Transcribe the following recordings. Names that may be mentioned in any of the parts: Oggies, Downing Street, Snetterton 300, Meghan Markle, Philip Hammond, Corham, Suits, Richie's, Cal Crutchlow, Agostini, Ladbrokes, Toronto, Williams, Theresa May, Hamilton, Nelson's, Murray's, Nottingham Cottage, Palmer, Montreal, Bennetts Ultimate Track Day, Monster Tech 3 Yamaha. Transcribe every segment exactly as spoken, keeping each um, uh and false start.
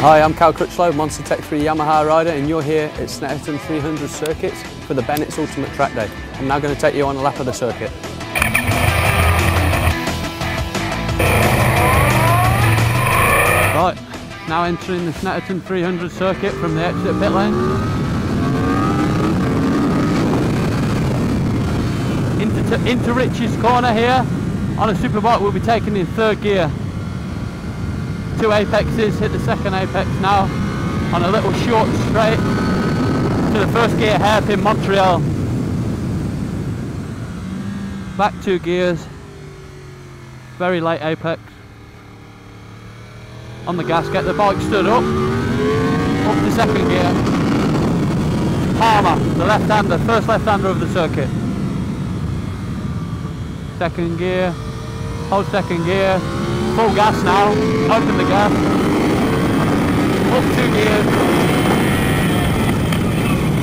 Hi, I'm Cal Crutchlow, Monster Tech three Yamaha rider, and you're here at Snetterton three hundred circuits for the Bennetts Ultimate Track Day. I'm now going to take you on a lap of the circuit. Right, now entering the Snetterton three hundred circuit from the exit pit lane. Into, into Richie's corner here. On a superbike we'll be taking in third gear. Two apexes, hit the second apex now, on a little short straight to the first gear hairpin Montreal. Back two gears, very late apex. On the gas, get the bike stood up, up to second gear. Palmer, the left-hander, first left-hander of the circuit. Second gear, hold second gear. Full gas now, open the gas, up two gears,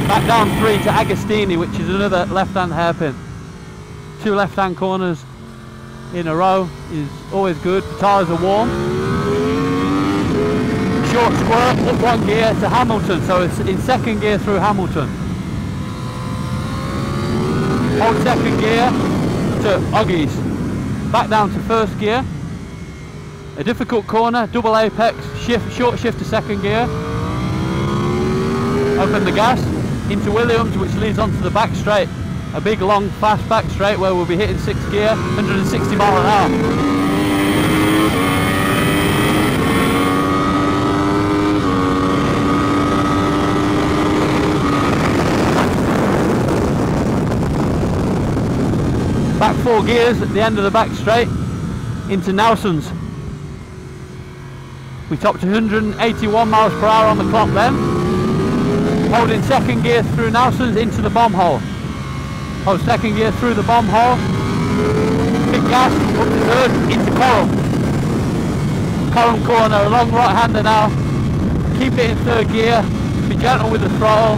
back down three to Agostini, which is another left-hand hairpin. Two left-hand corners in a row is always good, the tyres are warm. Short squirt, up one gear to Hamilton, so it's in second gear through Hamilton. Hold second gear to Oggies, back down to first gear. A difficult corner, double apex, shift, short shift to second gear. Open the gas, into Williams, which leads onto the back straight. A big, long, fast back straight where we'll be hitting sixth gear, one hundred sixty mile an hour. Back four gears at the end of the back straight, into Nelson's. We topped one hundred eighty-one miles per hour on the clock then. Holding second gear through Nelson's into the bomb hole. Hold second gear through the bomb hole. Big gas, up to third, into Corham. Corham corner, a long right-hander now. Keep it in third gear. Be gentle with the throttle.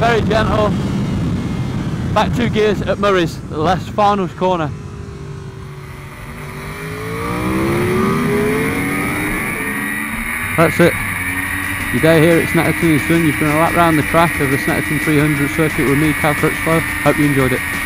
Very gentle. Back two gears at Murray's, the last finals corner. That's it. Your day here at Snetterton is done. You've done a lap round the track of the Snetterton three hundred circuit with me, Cal Crutchlow. Hope you enjoyed it.